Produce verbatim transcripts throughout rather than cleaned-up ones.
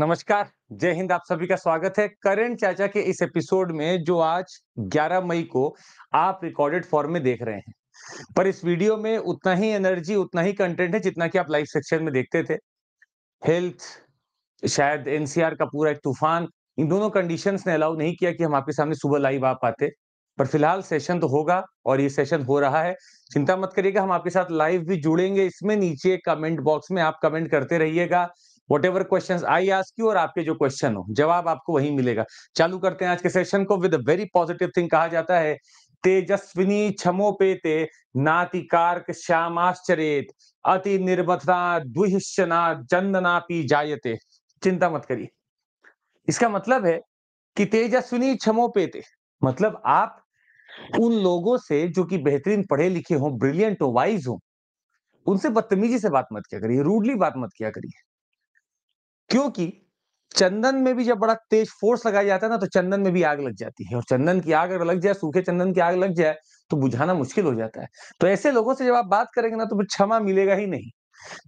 नमस्कार, जय हिंद। आप सभी का स्वागत है करंट चाचा के इस एपिसोड में जो आज ग्यारह मई को आप रिकॉर्डेड फॉर्म में देख रहे हैं। पर इस वीडियो में उतना ही एनर्जी, उतना ही कंटेंट है जितना कि आप लाइव सेक्शन में देखते थे। हेल्थ, शायद एनसीआर का पूरा एक तूफान, इन दोनों कंडीशंस ने अलाउ नहीं किया कि हम आपके सामने सुबह लाइव आ पाते। पर फिलहाल सेशन तो होगा और ये सेशन हो रहा है, चिंता मत करिएगा, हम आपके साथ लाइव भी जुड़ेंगे। इसमें नीचे कमेंट बॉक्स में आप कमेंट करते रहिएगा, whatever question I ask you, और आपके जो क्वेश्चन हो जवाब आपको वही मिलेगा। चालू करते हैं आज के सेशन को with a very positive thing. कहा जाता है तेजस्विनी क्षमोपेते नातिकारक श्यामाश्चर्येत अति निर्मथना द्विहिश्चना चंदनापि जायते। चिंता मत करिए। इसका मतलब है कि तेजस्विनी क्षमोपेते मतलब आप उन लोगों से जो कि बेहतरीन पढ़े लिखे हो, ब्रिलियंट हो, वाइज हो, उनसे बदतमीजी से बात मत किया करिए, रूडली बात मत किया करिए। क्योंकि चंदन में भी जब बड़ा तेज फोर्स लगाया जाता है ना, तो चंदन में भी आग लग जाती है। और चंदन की आग अगर लग जाए, सूखे चंदन की आग लग जाए, तो बुझाना मुश्किल हो जाता है। तो ऐसे लोगों से जब आप बात करेंगे ना, तो फिर क्षमा मिलेगा ही नहीं,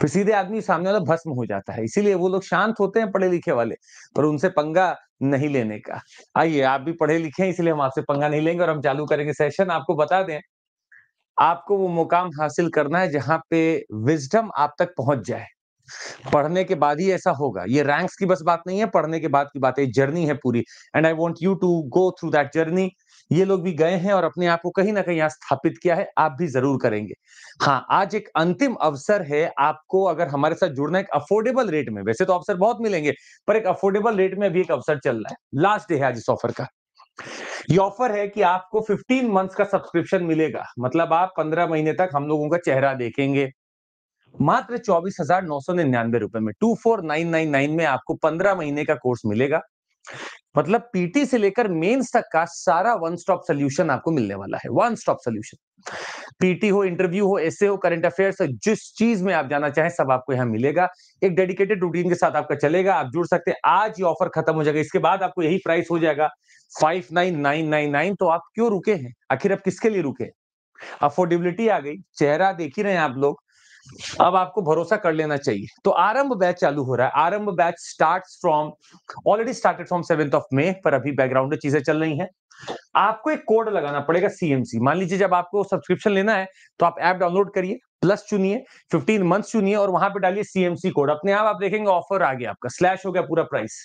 फिर सीधे आदमी सामने वाला भस्म हो जाता है। इसीलिए वो लोग शांत होते हैं, पढ़े लिखे वाले, पर उनसे पंगा नहीं लेने का। आइए, आप भी पढ़े लिखे हैं, इसलिए हम आपसे पंगा नहीं लेंगे और हम चालू करेंगे सेशन। आपको बता दें, आपको वो मुकाम हासिल करना है जहां पे विजडम आप तक पहुंच जाए। पढ़ने के बाद ही ऐसा होगा। ये रैंक्स की बस बात नहीं है, पढ़ने के बाद की बात है, जर्नी है पूरी। And I want you to go through that journey. ये लोग भी गए हैं और अपने आप को कहीं ना कहीं यहाँ स्थापित किया है, आप भी जरूर करेंगे। हाँ, आज एक अंतिम अवसर है आपको, अगर हमारे साथ जुड़ना है एक अफोर्डेबल रेट में। वैसे तो अवसर बहुत मिलेंगे, पर एक अफोर्डेबल रेट में अभी एक अवसर चल रहा है। लास्ट डे है आज इस ऑफर का। ये ऑफर है कि आपको फिफ्टीन मंथ्स का सब्सक्रिप्शन मिलेगा। मतलब आप पंद्रह महीने तक हम लोगों का चेहरा देखेंगे मात्र चौबीस हजार नौ सौ निन्यानवे रुपए में। Two four nine nine nine में आपको पंद्रह महीने का कोर्स मिलेगा। मतलब पीटी से लेकर मेंस तक का सारा वन स्टॉप सॉल्यूशन आपको मिलने वाला है। वन स्टॉप सॉल्यूशन, पीटी हो, इंटरव्यू हो, एसे हो, करंट अफेयर्स हो, जिस चीज में आप जाना चाहें सब आपको यहाँ मिलेगा। एक डेडिकेटेड रूटीन के साथ आपका चलेगा। आप जुड़ सकते हैं। आज ये ऑफर खत्म हो जाएगा, इसके बाद आपको यही प्राइस हो जाएगा five nine nine nine nine. तो आप क्यों रुके हैं? आखिर आप किसके लिए रुके? अफोर्डेबिलिटी आ गई, चेहरा देख ही रहे हैं आप लोग, अब आपको भरोसा कर लेना चाहिए। तो आरंभ बैच चालू हो रहा है। Aarambh batch starts from already started from seventh of May, पर अभी बैकग्राउंड में चीजें चल रही हैं। आपको एक कोड लगाना पड़ेगा सीएमसी। मान लीजिए जब आपको सब्सक्रिप्शन लेना है तो आप ऐप डाउनलोड करिए, प्लस चुनिए, फिफ्टीन मंथ्स चुनिए और वहां पे डालिए सीएमसी कोड। अपने आप आप देखेंगे ऑफर आ गया आपका, स्लैश हो गया पूरा प्राइस।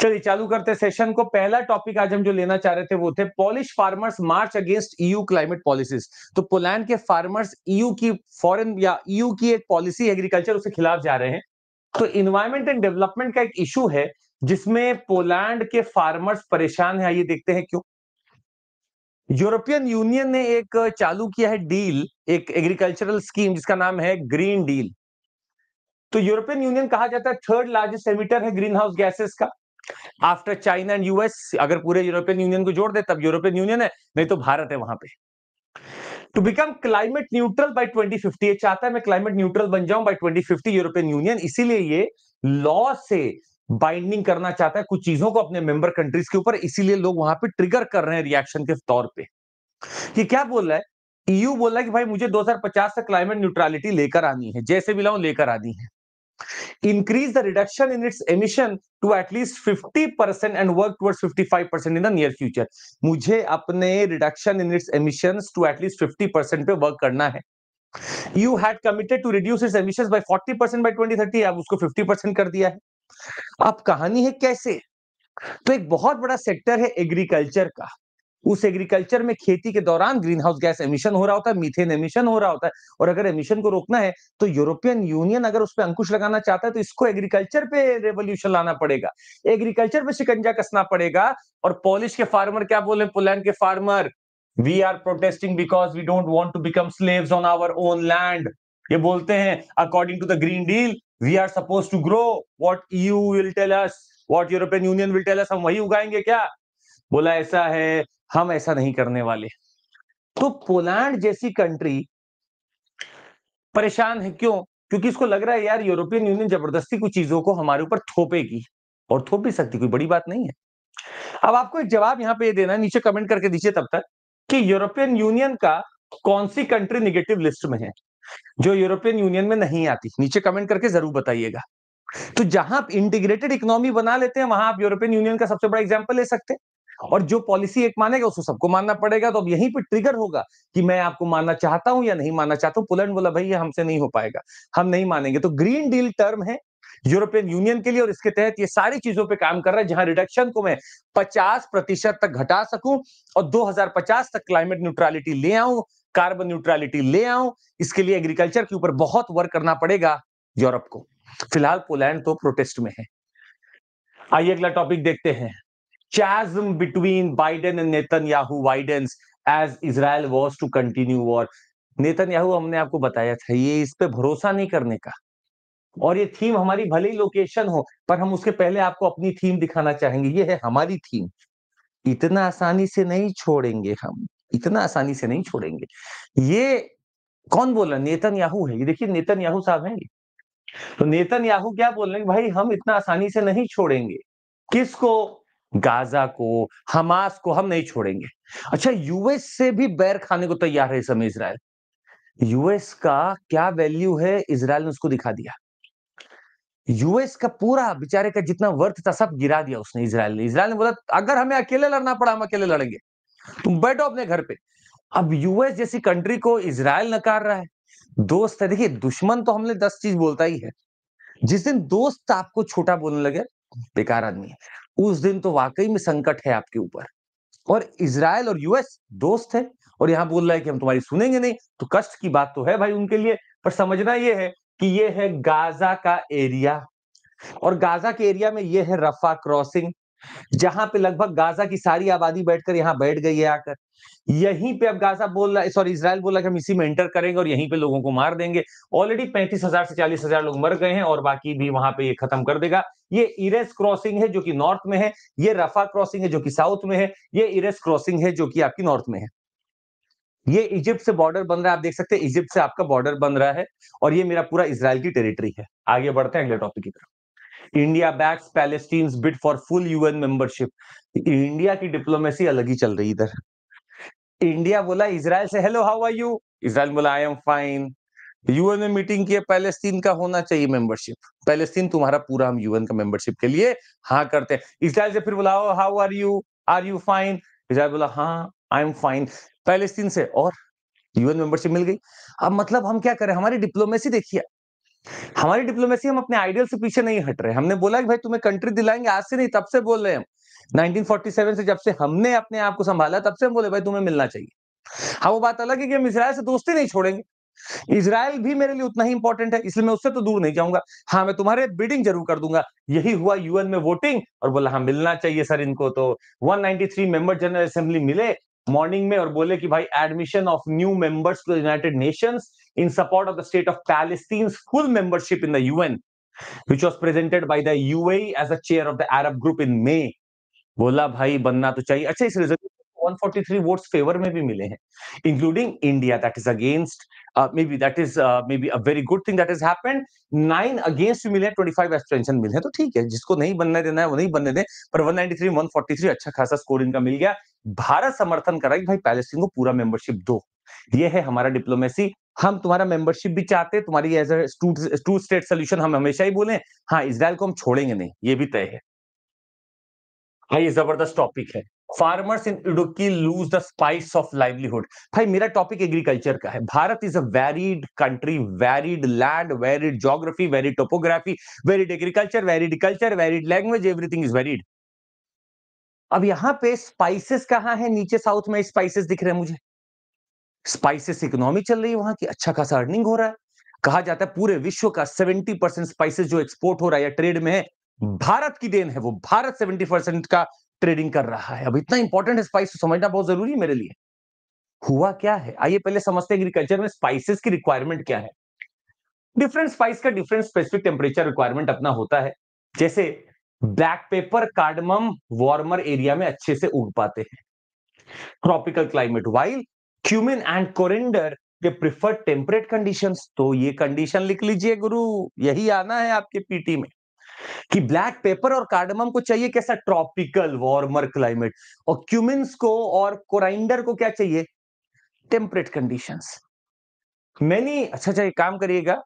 चलिए चालू करते हैं सेशन को। पहला टॉपिक आज हम जो लेना चाह रहे थे वो थे Polish farmers march against EU climate policies. तो पोलैंड के फार्मर्स ईयू की फॉरेन या ईयू की एक पॉलिसी एग्रीकल्चर उसके खिलाफ जा रहे हैं। तो इन्वायरमेंट एंड डेवलपमेंट का एक इशू है जिसमें पोलैंड के फार्मर्स परेशान है। ये देखते हैं क्यों। यूरोपियन यूनियन ने एक चालू किया है डील, एक एग्रीकल्चरल स्कीम जिसका नाम है ग्रीन डील। तो यूरोपियन यूनियन कहा जाता है थर्ड लार्जेस्ट एमिटर है ग्रीन हाउस गैसेस का, आफ्टर चाइना एंड यूएस। अगर पूरे यूरोपियन यूनियन को जोड़ दे तब यूरोपियन यूनियन है, नहीं तो भारत है वहां पे। To become climate neutral by twenty fifty, ये चाहता है मैं क्लाइमेट न्यूट्रल बन जाऊं by twenty fifty European Union. इसीलिए ये लॉ से बाइंडिंग करना चाहता है कुछ चीजों को अपने मेंबर कंट्रीज के ऊपर। इसीलिए लोग वहां पर ट्रिगर कर रहे हैं रिएक्शन के तौर पर। ये क्या बोल रहा है? ईयू बोल रहा है कि भाई मुझे दो हजार पचास तक क्लाइमेट न्यूट्रलिटी लेकर आनी है, जैसे भी लाऊं लेकर आनी है। increase the reduction in its emission to at least fifty percent and work towards fifty-five percent in the near future. मुझे अपने reduction in its emissions to at least fifty percent पे work करना है। You had committed to reduce its emissions by forty percent by twenty thirty, अब उसको fifty percent कर दिया है। अब कहानी है कैसे? तो एक बहुत बड़ा सेक्टर है एग्रीकल्चर का। उस एग्रीकल्चर में खेती के दौरान ग्रीन हाउस गैस एमिशन हो रहा होता है, मीथेन एमिशन हो रहा होता है। और अगर एमिशन को रोकना है तो यूरोपियन यूनियन अगर उस पर अंकुश लगाना चाहता है तो इसको एग्रीकल्चर पे रेवोल्यूशन लाना पड़ेगा, एग्रीकल्चर पे शिकंजा कसना पड़ेगा। और पोलिश के फार्मर क्या बोले? पोलैंड के farmer, we are protesting because we don't want to become slaves on our own land. ये बोलते हैं according to the green deal we are suppose to grow what EU will tell us, what European Union will tell us. हम वही उगाएंगे क्या? बोला ऐसा है, हम ऐसा नहीं करने वाले। तो पोलैंड जैसी कंट्री परेशान है क्यों? क्योंकि इसको लग रहा है यार यूरोपियन यूनियन जबरदस्ती कुछ चीजों को हमारे ऊपर थोपेगी, और थोप भी सकती, कोई बड़ी बात नहीं है। अब आपको एक जवाब यहाँ पे देना है, नीचे कमेंट करके दीजिए तब तक, कि यूरोपियन यूनियन का कौन सी कंट्री निगेटिव लिस्ट में है जो यूरोपियन यूनियन में नहीं आती। नीचे कमेंट करके जरूर बताइएगा। तो जहां आप इंटीग्रेटेड इकोनॉमी बना लेते हैं वहां आप यूरोपियन यूनियन का सबसे बड़ा एग्जाम्पल ले सकते हैं, और जो पॉलिसी एक मानेगा उसको सबको मानना पड़ेगा। तो अब यहीं पे ट्रिगर होगा कि मैं आपको मानना चाहता हूं या नहीं मानना चाहता हूं। पोलैंड बोला भाई ये हमसे नहीं हो पाएगा, हम नहीं मानेंगे। तो ग्रीन डील टर्म है यूरोपियन यूनियन के लिए, और इसके तहत ये सारी चीजों पे काम कर रहा है जहां रिडक्शन को मैं पचास प्रतिशत तक घटा सकूं और दो हजार पचास तक क्लाइमेट न्यूट्रलिटी ले आऊं, कार्बन न्यूट्रलिटी ले आऊं। इसके लिए एग्रीकल्चर के ऊपर बहुत वर्क करना पड़ेगा यूरोप को। फिलहाल पोलैंड तो प्रोटेस्ट में है। आइए अगला टॉपिक देखते हैं, chasm between Biden and Netanyahu widens as Israel wants to continue war। Netanyahu हमने आपको बताया था ये इस पे भरोसा नहीं करने का, और ये थीम हमारी भले ही लोकेशन हो पर हम उसके पहले आपको अपनी थीम दिखाना चाहेंगे। ये है हमारी थीम, इतना आसानी से नहीं छोड़ेंगे हम, इतना आसानी से नहीं छोड़ेंगे। ये कौन बोला? नेतन्याहू है। ये देखिए नेतन्याहू साहब हैं। तो नेतन्याहू क्या बोल रहे हैं? भाई हम इतना आसानी से नहीं छोड़ेंगे। किसको? गाजा को, हमास को हम नहीं छोड़ेंगे। अच्छा, यूएस से भी बैर खाने को तैयार है इस समय इजराइल। यूएस का क्या वैल्यू है इजराइल ने उसको दिखा दिया। यूएस का पूरा बेचारे का जितना वर्थ था सब गिरा दिया उसने इजराइल ने। इजराइल ने बोला अगर हमें अकेले लड़ना पड़ा हम अकेले लड़ेंगे, तुम बैठो अपने घर पे। अब यूएस जैसी कंट्री को इजराइल नकार रहा है। दोस्त है, देखिए दुश्मन तो हमने दस चीज बोलता ही है, जिस दिन दोस्त आपको छोटा बोलने लगे बेकार आदमी है, उस दिन तो वाकई में संकट है आपके ऊपर। और इजराइल और यूएस दोस्त है और यहाँ बोल रहा है कि हम तुम्हारी सुनेंगे नहीं, तो कष्ट की बात तो है भाई उनके लिए। पर समझना यह है कि ये है गाजा का एरिया, और गाजा के एरिया में ये है रफा क्रॉसिंग, जहां पे लगभग गाजा की सारी आबादी बैठकर यहाँ बैठ गई है आकर। यहीं पे अब गाजा बोल रहा है, सॉरी इजराइल बोल रहा है कि हम इसी में एंटर करेंगे और यहीं पे लोगों को मार देंगे। ऑलरेडी पैंतीस हजार से चालीस हजार लोग मर गए हैं और बाकी भी वहां पे ये खत्म कर देगा। ये इरेस क्रॉसिंग है जो कि नॉर्थ में है, ये रफा क्रॉसिंग है जो कि साउथ में है, ये इरेस क्रॉसिंग है जो कि आपकी नॉर्थ में है। ये इजिप्ट से बॉर्डर बन रहा है, आप देख सकते हैं इजिप्ट से आपका बॉर्डर बन रहा है, और ये मेरा पूरा इजराइल की टेरिटरी है। आगे बढ़ते हैं अगले टॉपिक की तरफ। India backs Palestine's bid for full UN membership. India की डिप्लोमेसी अलग ही चल रही इधर। इंडिया बोला इजराइल से hello how are you, Israel बोला आई एम फाइन। यूएन में मीटिंग किया, पैलेस्टीन का होना चाहिए मेंबरशिप, पैलेस्टीन तुम्हारा पूरा हम यूएन का मेंबरशिप के लिए हाँ करते हैं। इजराइल से फिर बोला how are you, are you fine, Israel बोला हाँ आई एम फाइन। पैलेस्टीन से और यूएन मेंबरशिप मिल गई। अब मतलब हम क्या करें? हमारी डिप्लोमेसी देखिए, हमारी डिप्लोमेसी, हम अपने आइडियल से पीछे नहीं हट रहे। हमने बोला कि भाई तुम्हें कंट्री दिलाएंगे, आज से नहीं तब से बोल रहे हैं हम। नाइनटीन फोर्टी सेवन से जब से हमने अपने आप को संभाला तब से हम बोले भाई तुम्हें मिलना चाहिए। हाँ वो बात अलग है कि हम इजराइल से दोस्ती नहीं छोड़ेंगे, इजराइल भी मेरे लिए उतना ही इंपॉर्टेंट है, इसलिए मैं उससे तो दूर नहीं जाऊंगा। हाँ मैं तुम्हारे बिडिंग जरूर कर दूंगा। यही हुआ यूएन में वोटिंग, और बोला हाँ मिलना चाहिए सर इनको। तो one ninety three member general assembly मिले मॉर्निंग में और बोले कि भाई admission of new members to United Nations in support of the state of Palestine's full membership in the UN which was presented by the UAE as a chair of the Arab group in May. बोला भाई बनना तो चाहिए। अच्छा, इस result one forty three votes favour में भी मिले हैं including India, that is against, may be that is may be a very good thing that is happened. Nine against भी मिले, ट्वेंटी फाइव एब्स्टेंशन मिले हैं, तो ठीक है, जिसको नहीं बनने देना है वो नहीं बनने दें। पर one ninety three one forty three अच्छा खासा स्कोर इनका मिल गया। भारत समर्थन करा कि भाई पैलेस्टीन को पूरा मेंबरशिप दो। ये है हमारा डिप्लोमेसी, हम तुम्हारा मेंबरशिप भी चाहते हैं, तुम्हारी as a two state solution हम हमेशा ही बोले। हाँ इजराइल को हम छोड़ेंगे नहीं, ये भी तय है। ये जबरदस्त टॉपिक है, farmers in Idukki lose the spice of livelihood. भाई मेरा टॉपिक एग्रीकल्चर का है। Bharat is a varied country, varied land, varied geography, varied topography, varied agriculture, varied culture, varied language, everything is varied. अब यहाँ पे स्पाइसेस कहाँ है? नीचे साउथ में स्पाइसेस दिख रहे हैं मुझे। स्पाइसेस इकोनॉमी चल रही है वहां की, अच्छा खासा अर्निंग हो रहा है। कहा जाता है पूरे विश्व का सेवेंटी परसेंट स्पाइसेस जो एक्सपोर्ट हो रहा है या ट्रेड में है भारत की देन है, वो भारत सेवेंटी परसेंट का ट्रेडिंग कर रहा है। अब इतना इंपॉर्टेंट है स्पाइस, समझना बहुत जरूरी है मेरे लिए। हुआ क्या है, आइए पहले समझते हैं एग्रीकल्चर में स्पाइसेस की रिक्वायरमेंट क्या है। डिफरेंट स्पाइस का डिफरेंट स्पेसिफिक टेम्परेचर रिक्वायरमेंट अपना होता है। जैसे black pepper cardamom warmer area में अच्छे से उग पाते हैं tropical climate, while cumin and coriander they prefer temperate conditions. तो ये कंडीशन लिख लीजिए गुरु, यही आना है आपके पीटी में कि ब्लैक पेपर और कार्डमम को चाहिए कैसा? Tropical warmer climate. और क्यूमिन्स को और कोराइंडर को क्या चाहिए? Temperate conditions. मैनी अच्छा अच्छा एक काम करिएगा,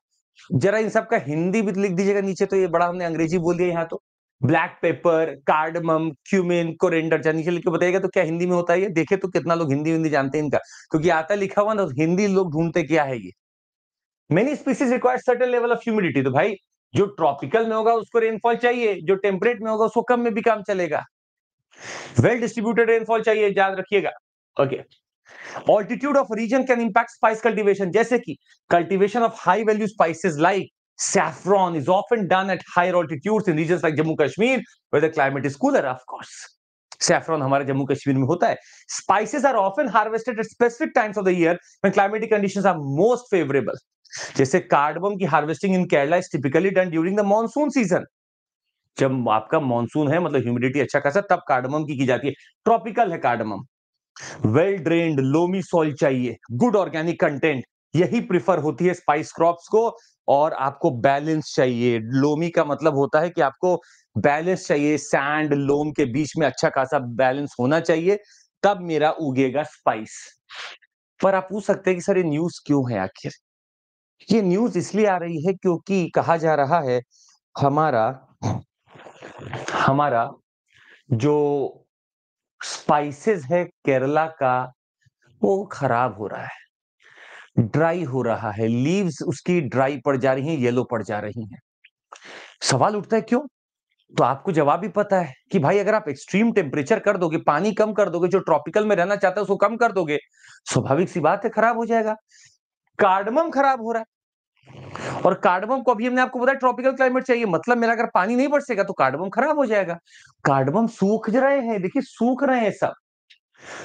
जरा इन सब का हिंदी भी लिख दीजिएगा नीचे, तो ये बड़ा हमने अंग्रेजी बोल दिया यहाँ तो। Black pepper, cardamom, cumin, coriander, जान नीचे लिख के बताइएगा तो क्या हिंदी में होता है ये। देखे तो कितना लोग हिंदी हिंदी जानते हैं इनका, क्योंकि आता लिखा हुआ ना हिंदी लोग ढूंढते क्या है ये। Many species requires certain level of humidity, तो भाई जो ट्रॉपिकल में होगा उसको रेनफॉल चाहिए, जो टेम्परेट में होगा उसको कम में भी काम चलेगा। वेल डिस्ट्रीब्यूटेड रेनफॉल चाहिए, याद रखिएगा। Okay, altitude of region can impact spice cultivation, जैसे कि cultivation of high value spices like saffron is often done at higher altitudes in regions like Jammu Kashmir where the climate is cooler. Of course saffron हमारे Jammu Kashmir में होता है। Spices are often harvested at specific times of the year when climatic conditions are most favorable. जैसे cardamom की harvesting in Kerala is typically done during the monsoon season. जब आपका monsoon है मतलब humidity अच्छा खासा, तब cardamom की की जाती है। Tropical है cardamom. Well drained loamy soil चाहिए, good organic content, यही प्रिफर होती है स्पाइस क्रॉप्स को। और आपको बैलेंस चाहिए, लोमी का मतलब होता है कि आपको बैलेंस चाहिए, सैंड लोम के बीच में अच्छा खासा बैलेंस होना चाहिए, तब मेरा उगेगा स्पाइस। पर आप पूछ सकते हैं कि सर ये न्यूज क्यों है आखिर? ये न्यूज इसलिए आ रही है क्योंकि कहा जा रहा है हमारा हमारा जो स्पाइसेस है केरला का वो खराब हो रहा है, ड्राई हो रहा है, लीव्स उसकी ड्राई पड़ जा रही हैं, येलो पड़ जा रही हैं। सवाल उठता है क्यों? तो आपको जवाब भी पता है कि भाई अगर आप एक्सट्रीम टेम्परेचर कर दोगे, पानी कम कर दोगे, जो ट्रॉपिकल में रहना चाहता है उसको कम कर दोगे, स्वाभाविक सी बात है खराब हो जाएगा। कार्डमम खराब हो रहा है और कार्डमम को अभी हमने आपको बताया ट्रॉपिकल क्लाइमेट चाहिए, मतलब मेरा अगर पानी नहीं बरसेगा तो कार्डमम खराब हो जाएगा। कार्डमम सूख रहे हैं, देखिए सूख रहे हैं सब।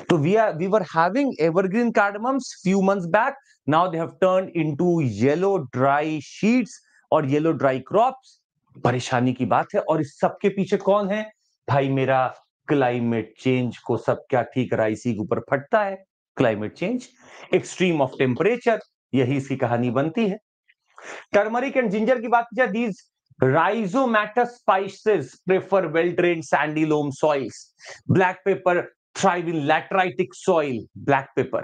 तो we are we were having evergreen cardamoms few months back. Now they have turned into yellow dry sheets और yellow dry crops. परेशानी की बात है। और इस सबके पीछे कौन है? भाई मेरा क्लाइमेट चेंज को सब क्या ठीक रहा, इसी के ऊपर फटता है। Climate change, extreme of temperature, यही इसकी कहानी बनती है। टर्मरिक एंड जिंजर की बात की जाए, these rhizomatous spices prefer well drained sandy loam soils. Black pepper thrive in lateritic soil, black pepper.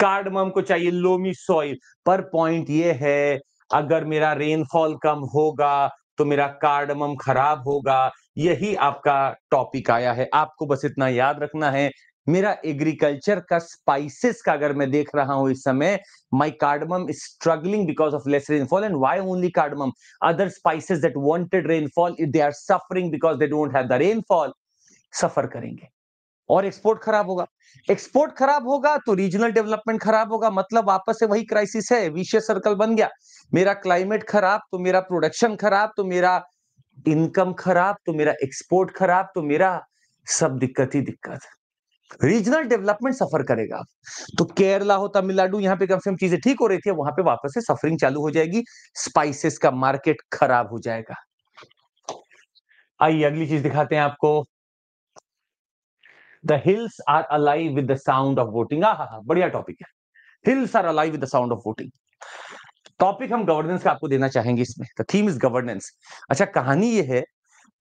Cardamom को चाहिए लोमी सॉइल। पर पॉइंट ये है अगर मेरा रेनफॉल कम होगा तो मेरा कार्डमम खराब होगा, यही आपका टॉपिक आया है। आपको बस इतना याद रखना है, मेरा एग्रीकल्चर का स्पाइसेस का अगर मैं देख रहा हूं इस समय, my cardamom is struggling because of less rainfall. And why only cardamom? Other spices that wanted rainfall they are suffering because they don't have the rainfall, suffer करेंगे और एक्सपोर्ट खराब होगा। एक्सपोर्ट खराब होगा तो रीजनल डेवलपमेंट खराब होगा, मतलब वापस से वही क्राइसिस है, विशेष सर्कल बन गया। मेरा क्लाइमेट खराब तो मेरा प्रोडक्शन खराब तो मेरा इनकम खराब तो मेरा एक्सपोर्ट खराब तो मेरा सब दिक्कत ही दिक्कत। रीजनल डेवलपमेंट सफर करेगा। तो केरला हो, तमिलनाडु, यहाँ पे कम से कम चीजें ठीक हो रही थी, वहां पे वापस से सफरिंग चालू हो जाएगी, स्पाइसेस का मार्केट खराब हो जाएगा। आइए अगली चीज दिखाते हैं आपको। The hills are alive with the sound of voting. हाँ हाँ बढ़िया टॉपिक है, hills are alive with the sound of voting. Topic हम गवर्नेंस का आपको देना चाहेंगे इसमें, the theme is governance. अच्छा कहानी ये है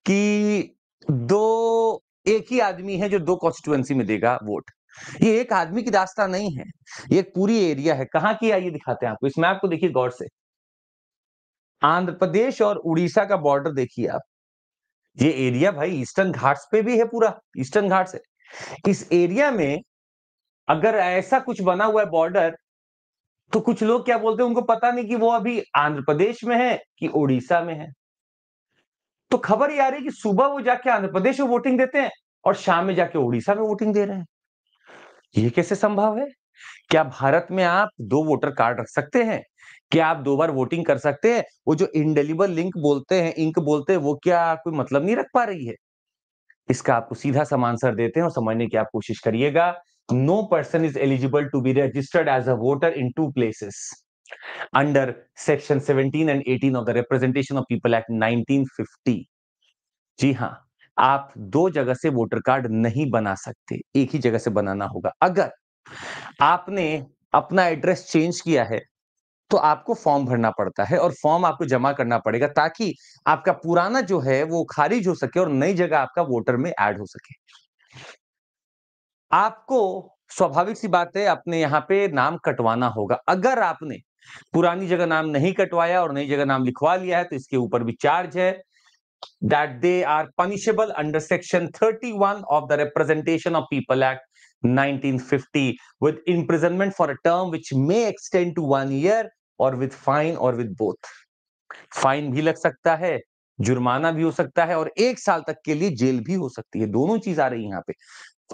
कि दो एक ही आदमी है जो दो कॉन्स्टिट्यूएंसी में देगा वोट। ये एक आदमी की दास्तान नहीं है, ये एक पूरी एरिया है। कहाँ की है ये दिखाते हैं आपको। इस मैप को देखिए गौर से, आंध्र प्रदेश और उड़ीसा का बॉर्डर देखिए आप। ये एरिया भाई ईस्टर्न घाट्स पे भी है, पूरा ईस्टर्न घाट्स है। इस एरिया में अगर ऐसा कुछ बना हुआ है बॉर्डर, तो कुछ लोग क्या बोलते हैं, उनको पता नहीं कि वो अभी आंध्र प्रदेश में है कि ओडिशा में है। तो खबर ये आ रही है कि सुबह वो जाके आंध्र प्रदेश में वोटिंग देते हैं और शाम में जाके ओडिशा में वोटिंग दे रहे हैं। ये कैसे संभव है? क्या भारत में आप दो वोटर कार्ड रख सकते हैं? क्या आप दो बार वोटिंग कर सकते हैं? वो जो इंडेलिबल लिंक बोलते हैं, इंक बोलते हैं, वो क्या कोई मतलब नहीं रख पा रही है? इसका आपको सीधा समान आंसर देते हैं और समझने की आप कोशिश करिएगा। No person is eligible to be registered as a voter in two places under section seventeen and eighteen of the representation of people act nineteen fifty. जी हाँ, आप दो जगह से वोटर कार्ड नहीं बना सकते, एक ही जगह से बनाना होगा। अगर आपने अपना एड्रेस चेंज किया है तो आपको फॉर्म भरना पड़ता है और फॉर्म आपको जमा करना पड़ेगा ताकि आपका पुराना जो है वो खारिज हो सके और नई जगह आपका वोटर में ऐड हो सके। आपको स्वाभाविक सी बात है अपने यहाँ पे नाम कटवाना होगा। अगर आपने पुरानी जगह नाम नहीं कटवाया और नई जगह नाम लिखवा लिया है तो इसके ऊपर भी चार्ज है। that they are punishable under section thirty-one of the Representation of People Act nineteen fifty with imprisonment for a term which may extend to one year or with fine or with both। Fine भी लग सकता है, जुर्माना भी हो सकता है और एक साल तक के लिए जेल भी हो सकती है, दोनों चीज आ रही है यहाँ पे।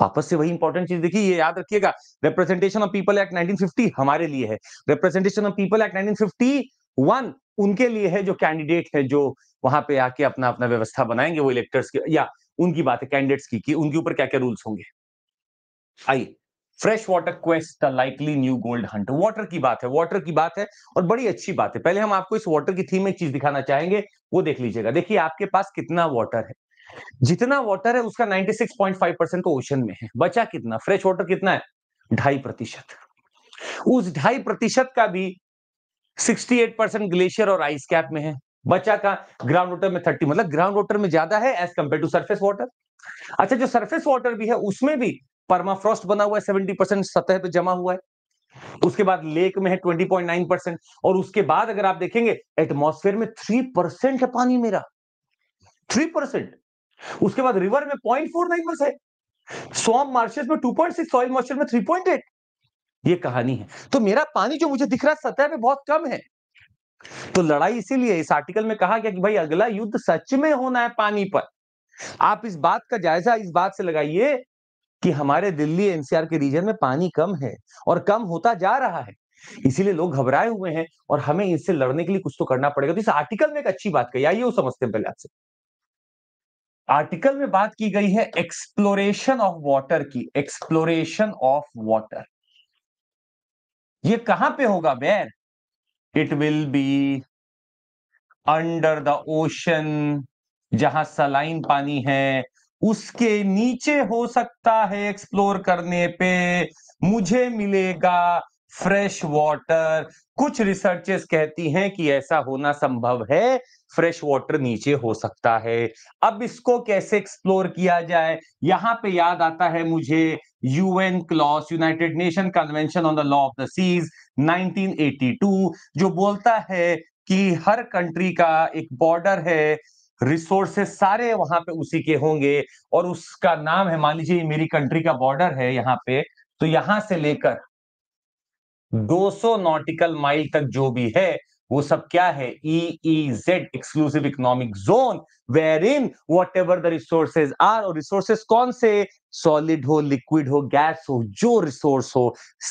वापस से वही इंपॉर्टेंट चीज देखिए, ये याद रखिएगा, representation of people act nineteen fifty हमारे लिए है, representation of people act nineteen fifty one उनके लिए है जो कैंडिडेट है, जो वहां पे आके अपना अपना व्यवस्था बनाएंगे वो इलेक्टर्स की, या उनकी बात है कैंडिडेट्स की कि उनके ऊपर क्या क्या रूल्स होंगे। आइए, fresh water quest, the likely new gold hunt. Water की बात है, वाटर की बात है और बड़ी अच्छी बात है। पहले हम आपको इस वाटर की थीम में एक चीज दिखाना चाहेंगे, वो देख लीजिएगा। देखिए आपके पास कितना वाटर है, जितना वाटर है उसका छियानवे पॉइंट पाँच परसेंट तो ओशन में है, बचा कितना, फ्रेश वाटर कितना है, ढाई प्रतिशत। उस ढाई प्रतिशत का भी अड़सठ परसेंट ग्लेशियर और आइस कैप में है, बचा का ग्राउंड वाटर में तीस, मतलब ग्राउंड वाटर में ज्यादा है as compare to surface water. अच्छा, जो सरफेस वाटर भी है उसमें भी परमाफ्रॉस्ट बना हुआ है, सत्तर परसेंट सतह पे जमा हुआ है। उसके बाद लेक में है बीस पॉइंट नौ परसेंट और उसके बाद अगर आप देखेंगे एटमॉस्फेयर में तीन परसेंट है पानी मेरा, तीन परसेंट। उसके बाद रिवर में पॉइंट फोर नाइन परसेंट है, स्वॉम्प मार्शेस में two point six, soil moisture में थ्री पॉइंट एट। ये कहानी है। तो मेरा पानी जो मुझे दिख रहा है सतह पे बहुत कम है। तो लड़ाई इसीलिए इस आर्टिकल में कहा गया कि भाई अगला युद्ध सच में होना है पानी पर। आप इस बात का जायजा इस बात से लगाइए कि हमारे दिल्ली एनसीआर के रीजन में पानी कम है और कम होता जा रहा है, इसीलिए लोग घबराए हुए हैं और हमें इससे लड़ने के लिए कुछ तो करना पड़ेगा। तो इस आर्टिकल में एक अच्छी बात कही, आइए वो समझते हैं। पहले आपसे आर्टिकल में बात की गई है एक्सप्लोरेशन ऑफ वाटर की, एक्सप्लोरेशन ऑफ वाटर ये कहां पे होगा बैर, it will be under the ocean, जहां सलाइन पानी है उसके नीचे हो सकता है। एक्सप्लोर करने पे मुझे मिलेगा फ्रेश वाटर। कुछ रिसर्चेस कहती हैं कि ऐसा होना संभव है, फ्रेश वाटर नीचे हो सकता है। अब इसको कैसे एक्सप्लोर किया जाए, यहाँ पे याद आता है मुझे UN clause, United Nation Convention on the law of the Seas nineteen eighty two, जो बोलता है कि हर कंट्री का एक बॉर्डर है, रिसोर्सेस सारे वहां पे उसी के होंगे और उसका नाम है, मान लीजिए मेरी कंट्री का बॉर्डर है यहाँ पे, तो यहां से लेकर दो सौ नॉटिकल माइल तक जो भी है वो सब क्या है, E E Z, exclusive economic zone, where in what ever the resources are, और रिसोर्सेज कौन से, सॉलिड हो, लिक्विड हो, गैस हो, जो रिसोर्स हो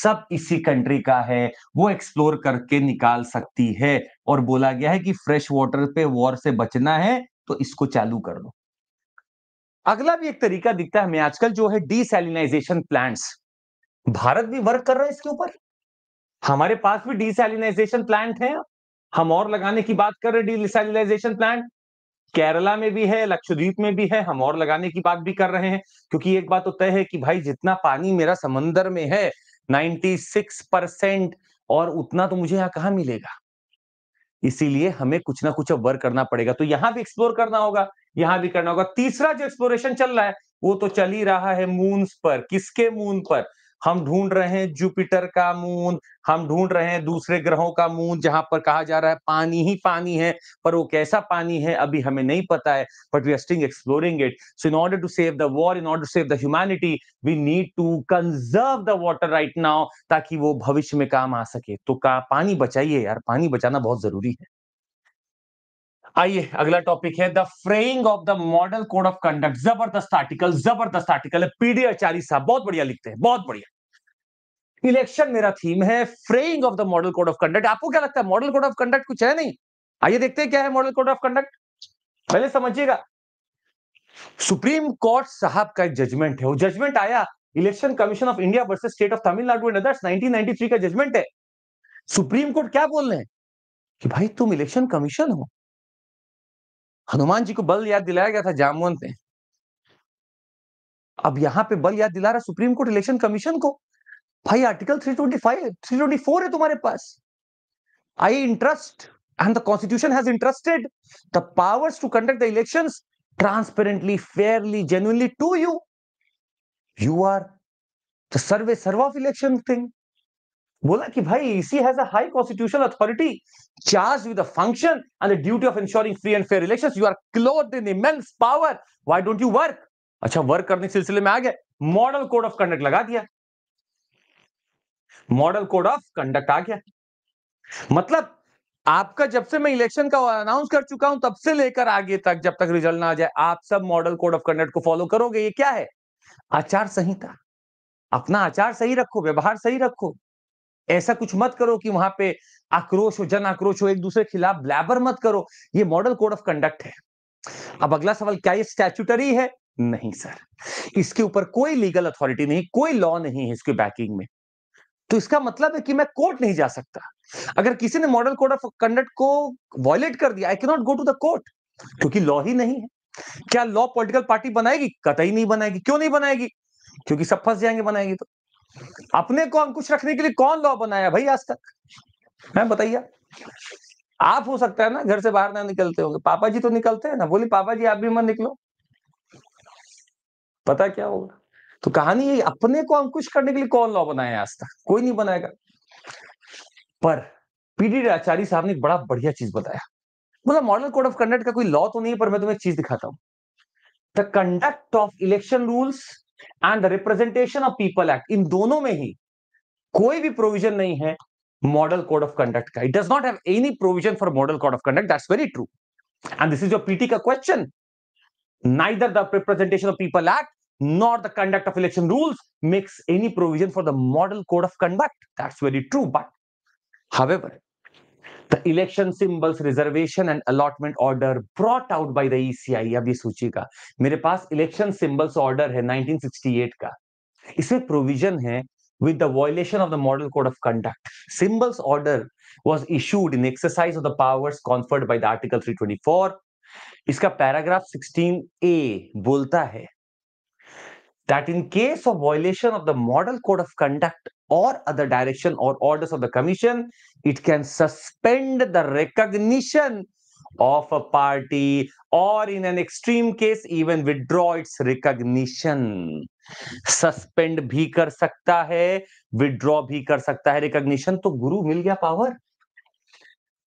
सब इसी कंट्री का है, वो एक्सप्लोर करके निकाल सकती है। और बोला गया है कि फ्रेश वाटर पे वॉर से बचना है तो इसको चालू कर दो। अगला भी एक तरीका दिखता है हमें आजकल, जो है डीसैलिनाइजेशन प्लांट्स। भारत भी वर्क कर रहा है इसके ऊपर, हमारे पास भी डीसैलिनाइजेशन प्लांट हैं, हम और लगाने की बात कर रहे हैं। डीसैलिनाइजेशन प्लांट केरला में भी है, लक्षद्वीप में भी है, हम और लगाने की बात भी कर रहे हैं, क्योंकि एक बात तो तय है कि भाई जितना पानी मेरा समंदर में है छियानवे परसेंट, और उतना तो मुझे यहाँ कहाँ मिलेगा, इसीलिए हमें कुछ ना कुछ अब वर्क करना पड़ेगा। तो यहाँ भी एक्सप्लोर करना होगा, यहाँ भी करना होगा। तीसरा जो एक्सप्लोरेशन चल रहा है वो तो चल ही रहा है मून्स पर। किसके मून पर? हम ढूंढ रहे हैं जुपिटर का मून, हम ढूंढ रहे हैं दूसरे ग्रहों का मून, जहां पर कहा जा रहा है पानी ही पानी है, पर वो कैसा पानी है अभी हमें नहीं पता है, but we are still exploring it. So in order to save the war, in order to save the humanity, we need to conserve the water right now, ताकि वो भविष्य में काम आ सके। तो का पानी बचाइए यार, पानी बचाना बहुत जरूरी है। आइए अगला टॉपिक है the fraying of the model code of conduct. जबरदस्त आर्टिकल, जबरदस्त आर्टिकल है, पीडी आचार्य साहब बहुत बढ़िया लिखते हैं, बहुत बढ़िया। इलेक्शन मेरा थीम है, fraying of the model code of conduct. आपको क्या लगता है मॉडल कोड ऑफ कंडक्ट कुछ है? नहीं, आइए देखते हैं क्या है मॉडल कोड ऑफ कंडक्ट। पहले समझिएगा, सुप्रीम कोर्ट साहब का एक जजमेंट है, वो जजमेंट आया Election Commission of India versus State of Tamil Nadu and others, nineteen ninety three का जजमेंट है। सुप्रीम कोर्ट क्या बोल रहे हैं कि भाई तुम इलेक्शन कमीशन हो। हनुमान जी को बल याद दिलाया गया था जामवन पे, अब यहां पे बल याद दिला रहा सुप्रीम कोर्ट इलेक्शन कमीशन को, भाई आर्टिकल तीन सौ पच्चीस, तीन सौ चौबीस है तुम्हारे पास। I interest and the constitution has interested the powers to conduct the elections transparently, fairly, genuinely to you. You are the सर्वे सर्वा ऑफ इलेक्शन थिंग। बोला कि भाई ECI has a high constitutional authority charged with the function and the duty of ensuring free and fair elections, you are clothed in immense power, why don't you work. अच्छा, work करने के सिलसिले में आ गए, model code of conduct लगा दिया, model code of conduct आ गया। मतलब आपका जब से मैं इलेक्शन का अनाउंस कर चुका हूं तब से लेकर आगे तक जब तक रिजल्ट ना आ जाए आप सब मॉडल कोड ऑफ कंडक्ट को फॉलो करोगे। ये क्या है? आचार संहिता। अपना आचार सही रखो, व्यवहार सही रखो, ऐसा कुछ मत करो कि वहां पे आक्रोश हो, जन आक्रोश हो, एक दूसरे के खिलाफ ब्लैबर मत करो। ये मॉडल कोड ऑफ कंडक्ट है। अब अगला सवाल, क्या ये स्टैट्यूटरी है? नहीं सर, इसके ऊपर कोई लीगल अथॉरिटी नहीं, कोई लॉ नहीं है इसके बैकिंग में। तो इसका मतलब है कि मैं कोर्ट नहीं जा सकता। अगर किसी ने मॉडल कोड ऑफ कंडक्ट को वायलेट कर दिया, I can not go to the court, क्योंकि लॉ ही नहीं है। क्या लॉ पॉलिटिकल पार्टी बनाएगी? कतई नहीं बनाएगी। क्यों नहीं बनाएगी? क्योंकि सब फंस जाएंगे। बनाएगी तो अपने को अंकुश रखने के लिए कौन लॉ बनाया भाई आज तक? हैं बताइए आप। हो सकता है ना घर से बाहर ना निकलते होंगे, पापा जी तो निकलते हैं ना, बोली पापा जी आप भी मत निकलो, पता क्या होगा। तो कहानी ये, अपने को अंकुश करने के लिए कौन लॉ बनाया आज तक? कोई नहीं बनाएगा। पर पीडी आचार्य साहब ने एक बड़ा बढ़िया चीज बताया, बोला मॉडल कोड ऑफ कंडक्ट का कोई लॉ तो नहीं है, पर मैं तुम्हें एक चीज दिखाता हूं, the conduct of election rules and the representation of people act, इन दोनों में ही कोई भी प्रोविजन नहीं है मॉडल कोड ऑफ कंडक्ट का। It does not have any provision for model code of conduct, that's very true, and this is your PT का question. Neither the representation of people act nor the conduct of election rules makes any provision for the model code of conduct, that's very true, but however the election symbols reservation and allotment order brought out by the E C I, abhi sochiega mere paas election symbols order hai nineteen sixty-eight ka, isme provision hai with the violation of the model code of conduct. Symbols order was issued in exercise of the powers conferred by the article three twenty-four, iska paragraph sixteen A bolta hai that in case of violation of the model code of conduct or other direction or orders of the commission, it can suspend the recognition of a party or in an extreme case even withdraw its recognition. Suspend भी कर सकता है, withdraw भी कर सकता है recognition। तो गुरु मिल गया पावर,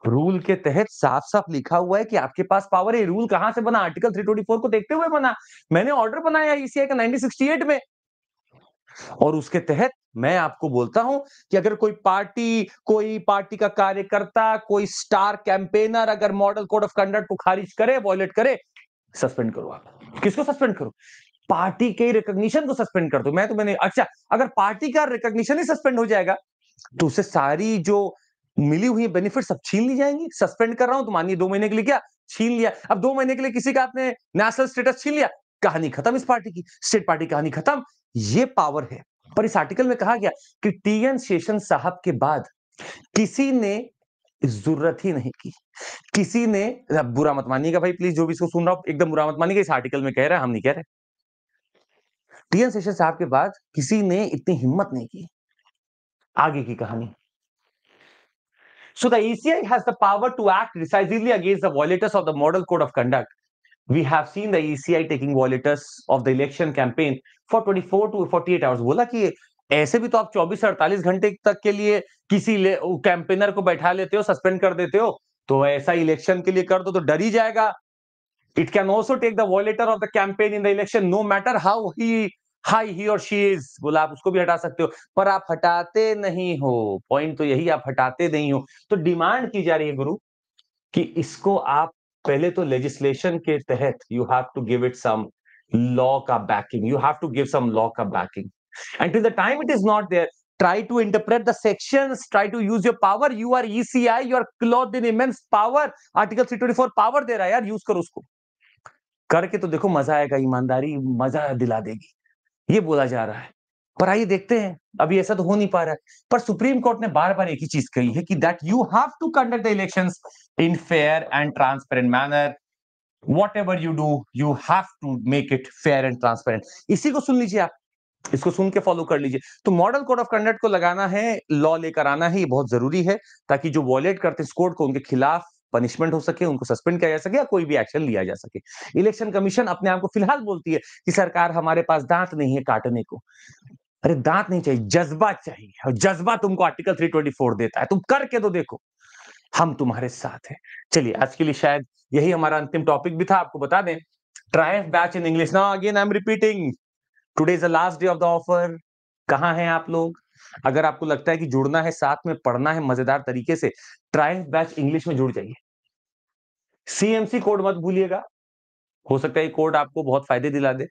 रूल के तहत साफ साफ लिखा हुआ है कि आपके पास पावर है। रूल कहां से बना? आर्टिकल तीन सौ चौवालीस को देखते हुए बना। मैंने ऑर्डर बनाया ईसीआई का उन्नीस सौ अड़सठ में, और उसके तहत मैं आपको बोलता हूं कि अगर कोई पार्टी कोई पार्टी का कार्यकर्ता, कोई स्टार कैंपेनर अगर मॉडल कोड ऑफ कंडक्ट को खारिज करे, वॉयलेट करे, सस्पेंड करो। आप किसको सस्पेंड करो? पार्टी के रिकॉग्निशन को सस्पेंड कर दो। मैं तो मैंने अच्छा, अगर पार्टी का रिकॉग्निशन ही सस्पेंड हो जाएगा तो उससे सारी जो मिली हुई बेनिफिट सब छीन ली जाएंगी। सस्पेंड कर रहा हूं तो मानिए दो महीने के लिए, क्या छीन लिया। अब दो महीने के लिए किसी का आपने नेशनल स्टेटस छीन लिया, कहानी खत्म, इस पार्टी की स्टेट पार्टी कहानी खत्म। ये पावर है। पर इस आर्टिकल में कहा गया कि टीएन शेषन साहब के बाद किसी ने जरूरत ही नहीं की, किसी ने, बुरा मत मानिएगा भाई प्लीज, जो भी इसको सुन रहा हूं एकदम बुरा मत मानिएगा, इस आर्टिकल में कह रहा है, हम नहीं कह रहे। टीएन शेषन साहब के बाद किसी ने इतनी हिम्मत नहीं की। आगे की कहानी, so the E C I has the power to act decisively against the violators of the model code of conduct. We have seen the E C I taking violators of the election campaign for twenty-four to forty-eight hours. बोला कि ऐसे भी तो आप चौबीस से अड़तालीस घंटे तक के लिए किसी कैंपेनर को बैठा लेते हो, सस्पेंड कर देते हो, तो ऐसा इलेक्शन के लिए कर दो तो डर ही जाएगा। It can also take the violator of the campaign in the election, no matter how he high he और शी इज, बोला आप उसको भी हटा सकते हो, पर आप हटाते नहीं हो। पॉइंट तो यही, आप हटाते नहीं हो। तो डिमांड की जा रही है गुरु कि इसको आप पहले तो लेजिस्लेशन के तहत you have to give it some law का backing, you have to give some law का backing, and till the time it is not there, try to interpret the sections, try to use your power. You are ECI, you are cloth in immense power, article तीन सौ चौवालीस power दे रहा है यार, use करो उसको, करके तो देखो मजा आएगा, ईमानदारी मजा दिला देगी, ये बोला जा रहा है। पर आइए देखते हैं, अभी ऐसा तो हो नहीं पा रहा है। पर सुप्रीम कोर्ट ने बार बार एक ही चीज कही है कि that you have to conduct the elections in fair and transparent manner, whatever you do you have to make it fair and transparent. इसी को सुन लीजिए आप, इसको सुन के फॉलो कर लीजिए। तो मॉडल कोड ऑफ कंडक्ट को लगाना है, लॉ लेकर आना है, ये बहुत जरूरी है, ताकि जो वॉयलेट करते हैं इस कोड को उनके खिलाफ पनिशमेंट हो सके, उनको सस्पेंड किया जा सके या कोई भी एक्शन लिया जा सके। इलेक्शन कमीशन अपने आप को फिलहाल बोलती है कि सरकार हमारे पास दांत नहीं है काटने को, अरे दांत नहीं चाहिए, जज्बा चाहिए, और जज्बा तुमको आर्टिकल तीन सौ चौबीस देता है। तुम करके तो देखो, हम तुम्हारे साथ हैं। चलिए आज के लिए शायद यही हमारा अंतिम टॉपिक भी था। आपको बता दें, ट्रायफ batch in English, now again I am repeating, today is the last day of the offer. कहाँ हैं आप लोग? अगर आपको लगता है कि जुड़ना है, साथ में पढ़ना है मजेदार तरीके से, ट्रायफ बैच इंग्लिश में जुड़ जाइए। सीएमसी कोड मत भूलिएगा, हो सकता है ये कोड आपको बहुत फायदे दिला दे।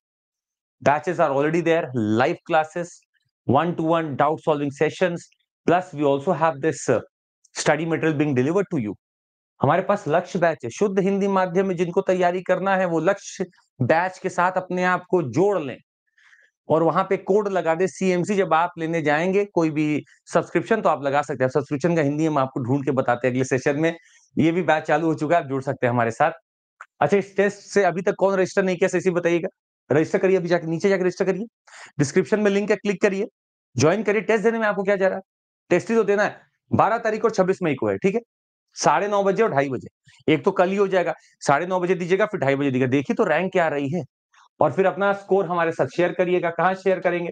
Batches are already there, live classes, one to one doubt solving sessions, plus we also have this study material being delivered to you. हमारे पास लक्ष्य बैच है, शुद्ध हिंदी माध्यम में। जिनको तैयारी करना है वो लक्ष्य बैच के साथ अपने आप को जोड़ लें और वहां पे कोड लगा दे सीएमसी। जब आप लेने जाएंगे कोई भी सब्सक्रिप्शन तो आप लगा सकते हैं। सब्सक्रिप्शन का हिंदी हम आपको ढूंढ के बताते हैं अगले सेशन में। ये भी बैच चालू हो चुका है, आप जुड़ सकते हैं हमारे साथ। अच्छा, इस टेस्ट से अभी तक कौन रजिस्टर नहीं किया, इसी बताइएगा। रजिस्टर करिए, अभी जाके नीचे जाकर रजिस्टर करिए, डिस्क्रिप्शन में लिंक है, क्लिक करिए, ज्वाइन करिए। टेस्ट देने में आपको क्या जा रहा है, टेस्ट ही तो देना है। बारह तारीख और छब्बीस मई को है, ठीक है, साढ़े नौ बजे और ढाई बजे। एक तो कल ही हो जाएगा, साढ़े नौ बजे दीजिएगा, फिर ढाई बजे दीजिएगा। देखिए तो रैंक क्या आ रही है, और फिर अपना स्कोर हमारे साथ शेयर करिएगा। कहाँ शेयर करेंगे?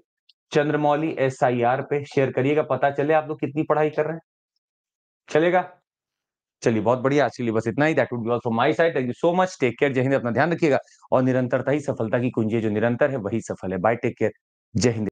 चंद्रमौली एस आई आर पे शेयर करिएगा, पता चले आप लोग कितनी पढ़ाई कर रहे हैं। चलेगा? चलिए बहुत बढ़िया, आज के लिए बस इतना ही। That would be all from my side. Thank you so much, take care, जय हिंद। अपना ध्यान रखिएगा, और निरंतरता ही सफलता की कुंजी है, जो निरंतर है वही सफल है। बाय, टेक केयर, जय हिंद।